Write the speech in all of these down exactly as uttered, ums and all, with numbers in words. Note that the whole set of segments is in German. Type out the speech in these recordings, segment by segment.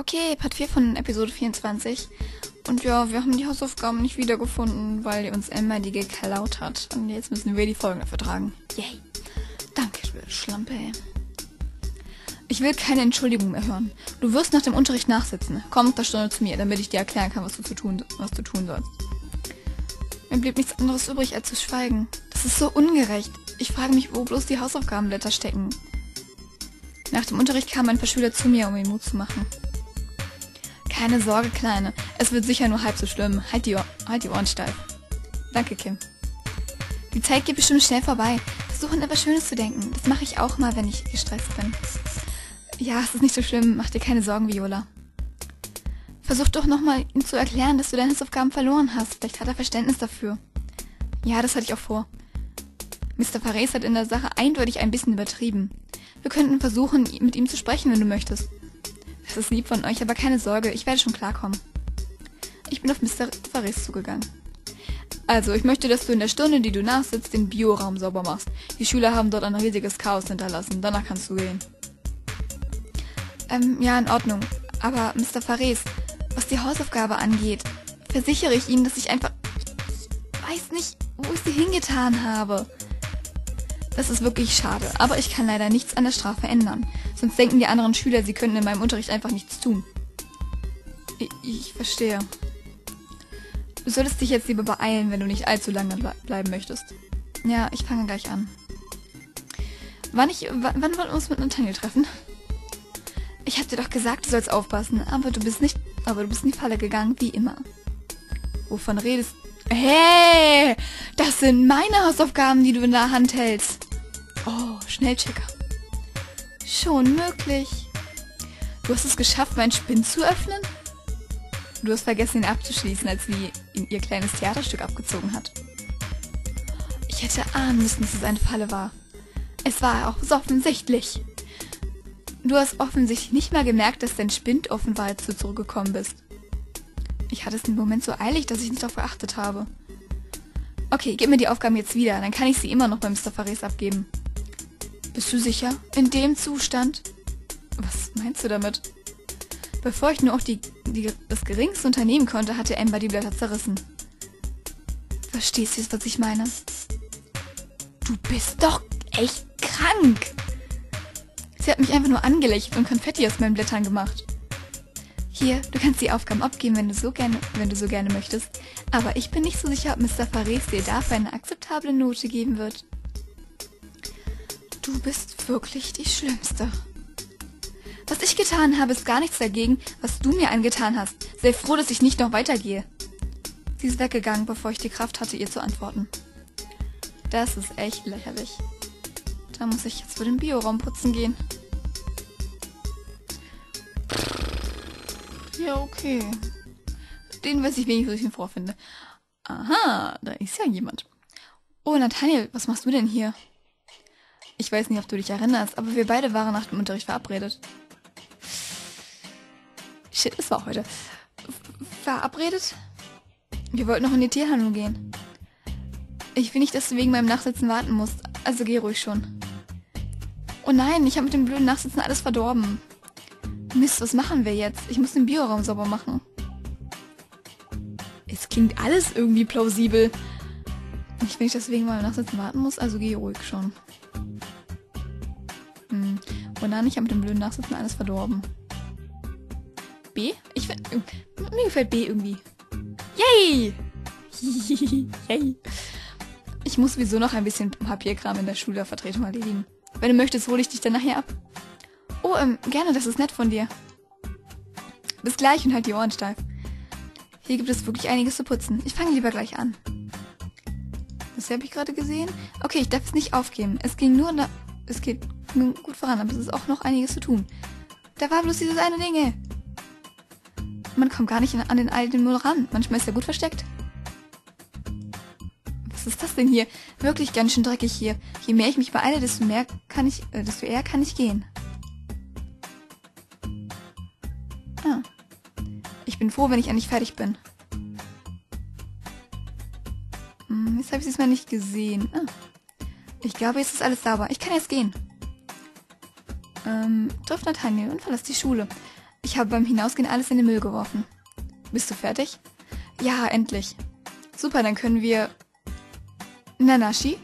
Okay, Part vier von Episode vierundzwanzig. Und ja, wir haben die Hausaufgaben nicht wiedergefunden, weil uns Emma die geklaut hat. Und jetzt müssen wir die Folgen dafür tragen. Yay. Danke, Schlampe, ey. Ich will keine Entschuldigung mehr hören. Du wirst nach dem Unterricht nachsitzen. Komm unter Stunde zu mir, damit ich dir erklären kann, was du, zu tun, was du tun sollst. Mir blieb nichts anderes übrig, als zu schweigen. Das ist so ungerecht. Ich frage mich, wo bloß die Hausaufgabenblätter stecken. Nach dem Unterricht kamen ein paar Schüler zu mir, um mir Mut zu machen. Keine Sorge, Kleine. Es wird sicher nur halb so schlimm. Halt die, Ohr halt die Ohren steif. Danke, Kim. Die Zeit geht bestimmt schnell vorbei. Versuche an etwas Schönes zu denken. Das mache ich auch mal, wenn ich gestresst bin. Ja, es ist nicht so schlimm. Mach dir keine Sorgen, Viola. Versuch doch nochmal, ihm zu erklären, dass du deine Hausaufgaben verloren hast. Vielleicht hat er Verständnis dafür. Ja, das hatte ich auch vor. Mister Fares hat in der Sache eindeutig ein bisschen übertrieben. Wir könnten versuchen, mit ihm zu sprechen, wenn du möchtest. Das ist lieb von euch, aber keine Sorge, ich werde schon klarkommen. Ich bin auf Mister Fares zugegangen. Also, ich möchte, dass du in der Stunde, die du nachsitzt, den Bioraum sauber machst. Die Schüler haben dort ein riesiges Chaos hinterlassen. Danach kannst du gehen. Ähm, ja, in Ordnung. Aber, Mister Fares, was die Hausaufgabe angeht, versichere ich Ihnen, dass ich einfach... Ich weiß nicht, wo ich sie hingetan habe. Das ist wirklich schade, aber ich kann leider nichts an der Strafe ändern. Sonst denken die anderen Schüler, sie könnten in meinem Unterricht einfach nichts tun. Ich, ich verstehe. Du solltest dich jetzt lieber beeilen, wenn du nicht allzu lange ble bleiben möchtest. Ja, ich fange gleich an. Wann, ich, wann wollen wir uns mit Nathaniel treffen? Ich hab dir doch gesagt, du sollst aufpassen, aber du bist nicht, aber du bist in die Falle gegangen, wie immer. Wovon redest du? Hey, das sind meine Hausaufgaben, die du in der Hand hältst. Oh, Schnellchecker. Schon möglich. Du hast es geschafft, meinen Spind zu öffnen? Du hast vergessen, ihn abzuschließen, als sie ihr kleines Theaterstück abgezogen hat. Ich hätte ahnen müssen, dass es eine Falle war. Es war auch so offensichtlich. Du hast offensichtlich nicht mal gemerkt, dass dein Spind offen war, als du zurückgekommen bist. Ich hatte es im Moment so eilig, dass ich nicht darauf geachtet habe. Okay, gib mir die Aufgaben jetzt wieder, dann kann ich sie immer noch bei Mister Fares abgeben. Bist du sicher? In dem Zustand? Was meinst du damit? Bevor ich nur auch die, die, das Geringste unternehmen konnte, hatte Amber die Blätter zerrissen. Verstehst du jetzt, was ich meine? Du bist doch echt krank! Sie hat mich einfach nur angelächelt und Konfetti aus meinen Blättern gemacht. Hier, du kannst die Aufgaben abgeben, wenn du so gerne, wenn du so gerne möchtest. Aber ich bin nicht so sicher, ob Mister Fares dir dafür eine akzeptable Note geben wird. Du bist wirklich die Schlimmste. Was ich getan habe, ist gar nichts dagegen, was du mir angetan hast. Sei froh, dass ich nicht noch weitergehe. Sie ist weggegangen, bevor ich die Kraft hatte, ihr zu antworten. Das ist echt lächerlich. Da muss ich jetzt für den Bioraum putzen gehen. Ja, okay. Den weiß ich wenig, was ich ihn vorfinde. Aha, da ist ja jemand. Oh, Nathaniel, was machst du denn hier? Ich weiß nicht, ob du dich erinnerst, aber wir beide waren nach dem Unterricht verabredet. Shit, es war heute. Verabredet? Wir wollten noch in die Tierhandlung gehen. Ich will nicht, dass du wegen meinem Nachsitzen warten musst, also geh ruhig schon. Oh nein, ich habe mit dem blöden Nachsitzen alles verdorben. Mist, was machen wir jetzt? Ich muss den Bioraum sauber machen. Es klingt alles irgendwie plausibel. Ich will nicht deswegen mal nachsitzen warten muss, also geh ruhig schon. Hm. Oh nein, ich habe mit dem blöden Nachsitzen alles verdorben. B? Ich find, mir gefällt B irgendwie. Yay! Yay! Ich muss sowieso noch ein bisschen Papierkram in der Schülervertretung erledigen. Wenn du möchtest, hole ich dich dann nachher ab. Oh, ähm, gerne, das ist nett von dir. Bis gleich und halt die Ohren steif. Hier gibt es wirklich einiges zu putzen. Ich fange lieber gleich an. Das habe ich gerade gesehen. Okay, ich darf es nicht aufgeben. Es ging nur... Na es geht gut voran, aber es ist auch noch einiges zu tun. Da war bloß dieses eine Ding, ey. Man kommt gar nicht an den alten Müll ran. Manchmal ist er gut versteckt. Was ist das denn hier? Wirklich ganz schön dreckig hier. Je mehr ich mich beeile, desto mehr kann ich... Äh, desto eher kann ich gehen. Ah. Ich bin froh, wenn ich endlich fertig bin. Hm, jetzt habe ich es mal nicht gesehen. Ah. Ich glaube, jetzt ist alles sauber. Ich kann jetzt gehen. Ähm, trifft Nathaniel und verlässt die Schule. Ich habe beim Hinausgehen alles in den Müll geworfen. Bist du fertig? Ja, endlich. Super, dann können wir... Nanashiii?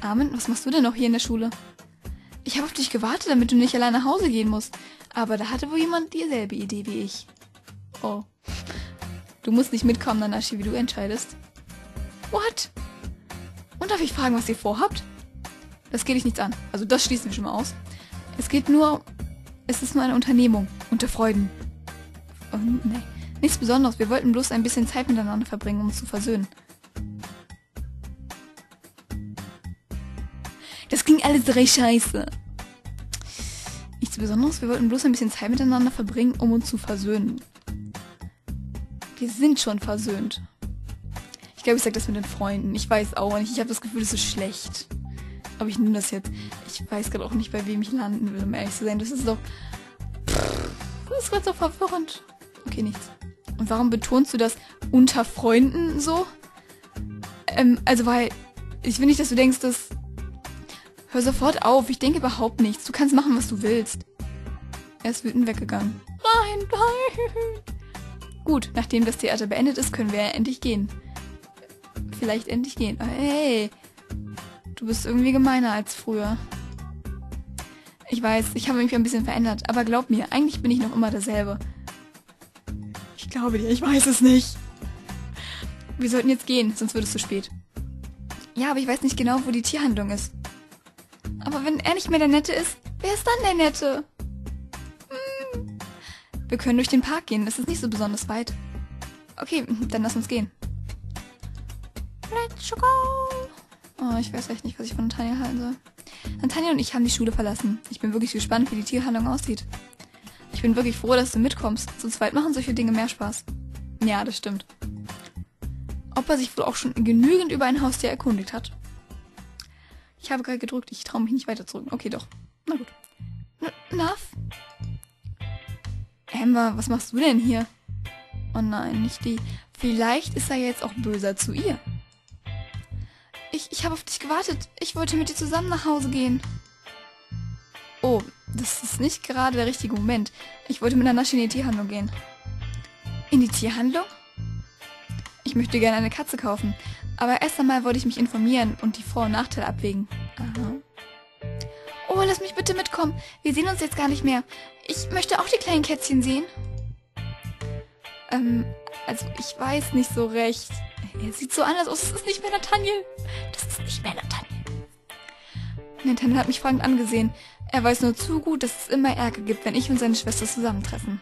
Armin, was machst du denn noch hier in der Schule? Ich habe auf dich gewartet, damit du nicht allein nach Hause gehen musst. Aber da hatte wohl jemand dieselbe Idee wie ich. Oh. Du musst nicht mitkommen, Nanashiii, wie du entscheidest. What? Und darf ich fragen, was ihr vorhabt? Das geht dich nichts an. Also das schließen wir schon mal aus. Es geht nur... Es ist nur eine Unternehmung. Unter Freuden. Oh, nee. Nichts Besonderes. Wir wollten bloß ein bisschen Zeit miteinander verbringen, um uns zu versöhnen. Das ging alles drei Scheiße. Nichts Besonderes. Wir wollten bloß ein bisschen Zeit miteinander verbringen, um uns zu versöhnen. Wir sind schon versöhnt. Ich glaube, ich sage das mit den Freunden. Ich weiß auch nicht. Ich habe das Gefühl, das ist schlecht. Aber ich nehme das jetzt. Ich weiß gerade auch nicht, bei wem ich landen will, um ehrlich zu sein. Das ist doch... Das ist gerade so verwirrend. Okay, nichts. Und warum betonst du das unter Freunden so? Ähm, also weil... Ich will nicht, dass du denkst, dass... Hör sofort auf, ich denke überhaupt nichts. Du kannst machen, was du willst. Er ist wütend weggegangen. Nein, nein! Gut, nachdem das Theater beendet ist, können wir ja endlich gehen. Vielleicht endlich gehen. Hey! Du bist irgendwie gemeiner als früher. Ich weiß, ich habe mich ein bisschen verändert. Aber glaub mir, eigentlich bin ich noch immer derselbe. Ich glaube dir, ich weiß es nicht. Wir sollten jetzt gehen, sonst wird es zu spät. Ja, aber ich weiß nicht genau, wo die Tierhandlung ist. Aber wenn er nicht mehr der Nette ist, wer ist dann der Nette? Hm. Wir können durch den Park gehen, es ist nicht so besonders weit. Okay, dann lass uns gehen. Let's go! Oh, ich weiß echt nicht, was ich von Nathaniel halten soll. Nathaniel und ich haben die Schule verlassen. Ich bin wirklich gespannt, wie die Tierhandlung aussieht. Ich bin wirklich froh, dass du mitkommst. Zu zweit machen solche Dinge mehr Spaß. Ja, das stimmt. Ob er sich wohl auch schon genügend über ein Haustier erkundigt hat? Ich habe gerade gedrückt, ich traue mich nicht weiter zurück. Okay, doch. Na gut. Nath? Amber, was machst du denn hier? Oh nein, nicht die. Vielleicht ist er jetzt auch böser zu ihr. Ich, ich habe auf dich gewartet. Ich wollte mit dir zusammen nach Hause gehen. Oh, das ist nicht gerade der richtige Moment. Ich wollte mit Nanashiii in die Tierhandlung gehen. In die Tierhandlung? Ich möchte gerne eine Katze kaufen. Aber erst einmal wollte ich mich informieren und die Vor- und Nachteile abwägen. Aha. Oh, lass mich bitte mitkommen. Wir sehen uns jetzt gar nicht mehr. Ich möchte auch die kleinen Kätzchen sehen. Ähm, also ich weiß nicht so recht. Er sieht so anders aus. Das ist nicht mehr Nathaniel. Das ist nicht mehr Nathaniel. Nathaniel hat mich fragend angesehen. Er weiß nur zu gut, dass es immer Ärger gibt, wenn ich und seine Schwester zusammentreffen.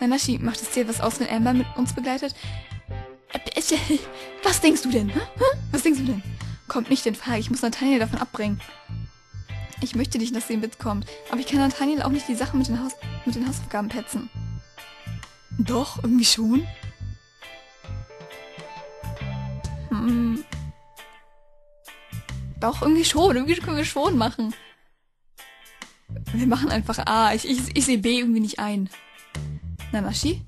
Nanashiii, macht es dir was aus, wenn Amber mit uns begleitet? Was denkst du denn? Hä? Was denkst du denn? Kommt nicht in Frage, ich muss Nathaniel davon abbringen. Ich möchte nicht, dass sie mitkommt, aber ich kann Nathaniel auch nicht die Sachen mit den, Haus mit den Hausaufgaben petzen. Doch, irgendwie schon. Hm. Doch, irgendwie schon, irgendwie können wir schon machen. Wir machen einfach A, ich, ich, ich sehe B irgendwie nicht ein. Nanashiii?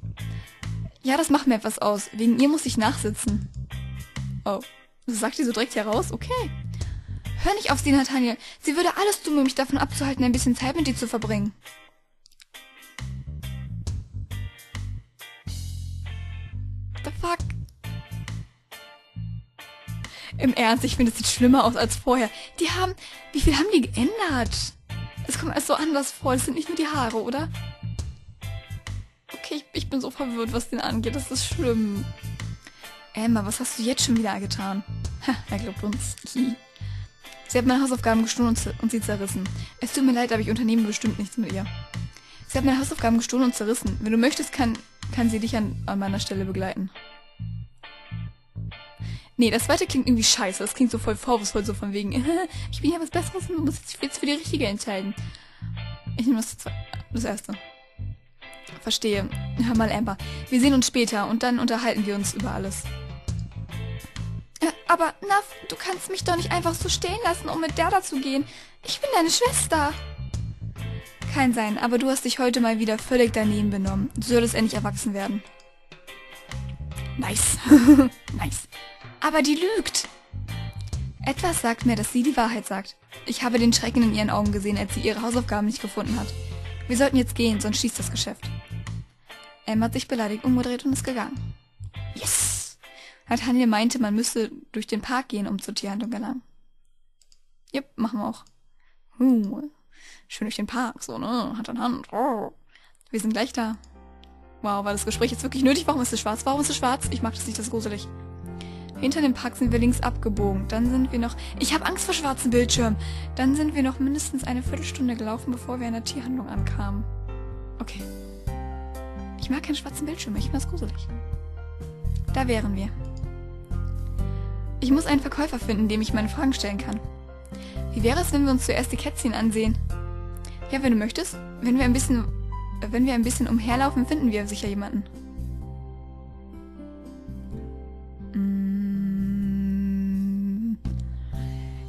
Ja, das macht mir etwas aus. Wegen ihr muss ich nachsitzen. Oh, das sagt die so direkt heraus? Okay. Hör nicht auf sie, Nathaniel. Sie würde alles tun, um mich davon abzuhalten, ein bisschen Zeit mit dir zu verbringen. The fuck? Im Ernst, ich finde, es sieht schlimmer aus als vorher. Die haben... Wie viel haben die geändert? Es kommt alles so anders vor. Es sind nicht nur die Haare, oder? Okay, ich, ich bin so verwirrt, was den angeht. Das ist schlimm. Emma, was hast du jetzt schon wieder getan? Ha, er glaubt uns. Sie hat meine Hausaufgaben gestohlen und sie zerrissen. Es tut mir leid, aber ich unternehme bestimmt nichts mit ihr. Sie hat meine Hausaufgaben gestohlen und zerrissen. Wenn du möchtest, kann, kann sie dich an, an meiner Stelle begleiten. Nee, das zweite klingt irgendwie scheiße. Das klingt so voll vorwurfsvoll, so von wegen, ich bin ja was Besseres und du musst jetzt für die Richtige entscheiden. Ich nehme das, das erste. Verstehe. Hör mal, Amber. Wir sehen uns später und dann unterhalten wir uns über alles. Äh, aber, Nath, du kannst mich doch nicht einfach so stehen lassen, um mit der dazu gehen. Ich bin deine Schwester. Kann sein, aber du hast dich heute mal wieder völlig daneben benommen. Du solltest endlich erwachsen werden. Nice. Nice. Aber die lügt. Etwas sagt mir, dass sie die Wahrheit sagt. Ich habe den Schrecken in ihren Augen gesehen, als sie ihre Hausaufgaben nicht gefunden hat. Wir sollten jetzt gehen, sonst schließt das Geschäft. Emma hat sich beleidigt umgedreht und ist gegangen. Yes! Nathaniel meinte, man müsste durch den Park gehen, um zur Tierhandlung gelangen. Jupp, machen wir auch. Huh. Schön durch den Park, so, ne? Hand an Hand. Oh. Wir sind gleich da. Wow, war das Gespräch jetzt wirklich nötig? Warum ist es schwarz? Warum ist es schwarz? Ich mag das nicht, das ist gruselig. Hinter dem Park sind wir links abgebogen. Dann sind wir noch... Ich habe Angst vor schwarzen Bildschirmen. Dann sind wir noch mindestens eine Viertelstunde gelaufen, bevor wir an der Tierhandlung ankamen. Okay. Ich mag keinen schwarzen Bildschirm. Ich finde das gruselig. Da wären wir. Ich muss einen Verkäufer finden, dem ich meine Fragen stellen kann. Wie wäre es, wenn wir uns zuerst die Kätzchen ansehen? Ja, wenn du möchtest. Wenn wir ein bisschen, wenn wir ein bisschen umherlaufen, finden wir sicher jemanden.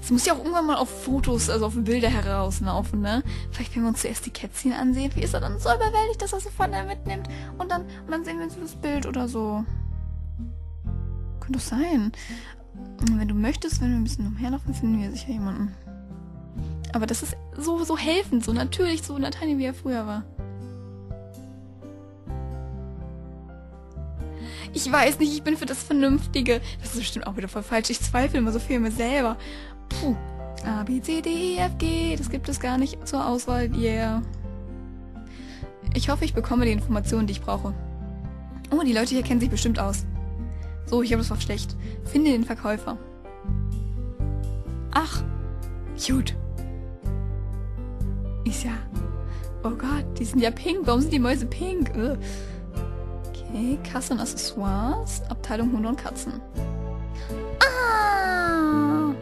Es muss ja auch irgendwann mal auf Fotos, also auf Bilder herauslaufen, ne? Vielleicht wenn wir uns zuerst die Kätzchen ansehen. Wie ist er dann so überwältigt, dass er sie von da mitnimmt? Und dann, und dann sehen wir uns das Bild oder so. Könnte doch sein. Wenn du möchtest, wenn wir ein bisschen umherlaufen, finden wir sicher jemanden. Aber das ist so, so helfend, so natürlich, so Nathaniel, wie er früher war. Ich weiß nicht, ich bin für das Vernünftige. Das ist bestimmt auch wieder voll falsch. Ich zweifle immer so viel an mir selber. Puh. A, B, C, D, E, F, G. Das gibt es gar nicht zur Auswahl. Yeah. Ich hoffe, ich bekomme die Informationen, die ich brauche. Oh, die Leute hier kennen sich bestimmt aus. So, ich glaube, das war schlecht. Finde den Verkäufer. Ach. Cute. Ist ja... Oh Gott, die sind ja pink. Warum sind die Mäuse pink? Ugh. Okay, Kasse und Accessoires. Abteilung Hunde und Katzen. Ah!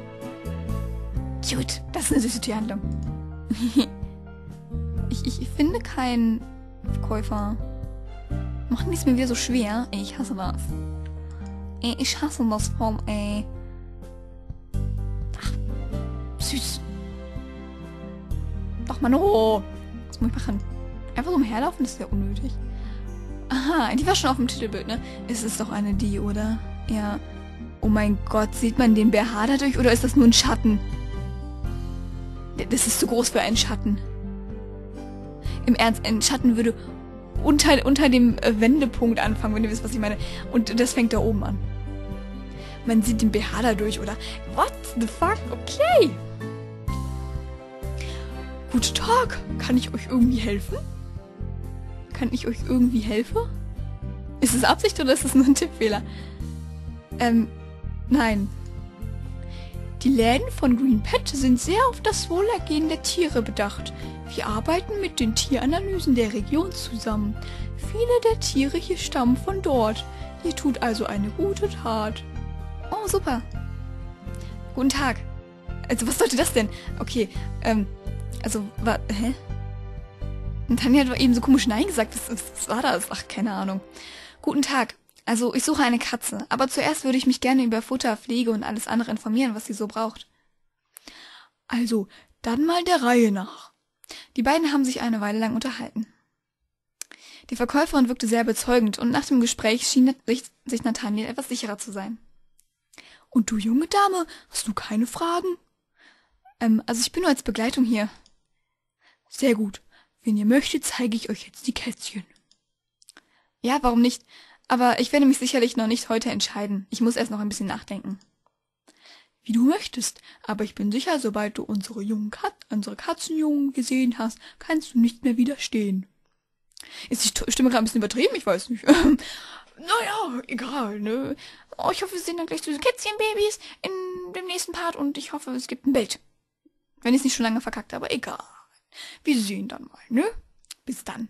Cute. Das ist eine süße Tierhandlung. ich, ich, ich finde keinen Verkäufer. Machen die es mir wieder so schwer? Ey, ich hasse das. Ey, ich hasse das vom, ey. Ach, süß. Doch, Mann, oh. Was muss ich machen? Einfach so umherlaufen, das ist ja unnötig. Aha, die war schon auf dem Titelbild, ne? Es ist doch eine die, oder? Ja. Oh mein Gott, sieht man den B H dadurch oder ist das nur ein Schatten? Das ist zu groß für einen Schatten. Im Ernst, ein Schatten würde unter, unter dem Wendepunkt anfangen, wenn ihr wisst, was ich meine. Und das fängt da oben an. Man sieht den B H dadurch, oder? What the fuck? Okay. Guten Tag. Kann ich euch irgendwie helfen? Kann ich euch irgendwie helfen? Ist es Absicht oder ist es nur ein Tippfehler? Ähm, nein. Die Läden von Green Pet sind sehr auf das Wohlergehen der Tiere bedacht. Wir arbeiten mit den Tieranalysen der Region zusammen. Viele der Tiere hier stammen von dort. Ihr tut also eine gute Tat. Oh, super. Guten Tag. Also, was sollte das denn? Okay, ähm, also, wa- hä? Und Tanja hat eben so komisch Nein gesagt. Was, was war das? Ach, keine Ahnung. Guten Tag. Also, ich suche eine Katze. Aber zuerst würde ich mich gerne über Futter, Pflege und alles andere informieren, was sie so braucht. Also, dann mal der Reihe nach. Die beiden haben sich eine Weile lang unterhalten. Die Verkäuferin wirkte sehr überzeugend und nach dem Gespräch schien sich, sich Nathaniel etwas sicherer zu sein. Und du, junge Dame, hast du keine Fragen? Ähm, also ich bin nur als Begleitung hier. Sehr gut. Wenn ihr möchtet, zeige ich euch jetzt die Kätzchen. Ja, warum nicht? Aber ich werde mich sicherlich noch nicht heute entscheiden. Ich muss erst noch ein bisschen nachdenken. Wie du möchtest. Aber ich bin sicher, sobald du unsere jungen Kat unsere Katzenjungen gesehen hast, kannst du nicht mehr widerstehen. Ist die Stimme gerade ein bisschen übertrieben? Ich weiß nicht. Naja, egal, ne? Oh, ich hoffe, wir sehen dann gleich süße Kätzchenbabys in dem nächsten Part und ich hoffe, es gibt ein Bild. Wenn ich es nicht schon lange verkackt habe, egal. Wir sehen dann mal, ne? Bis dann.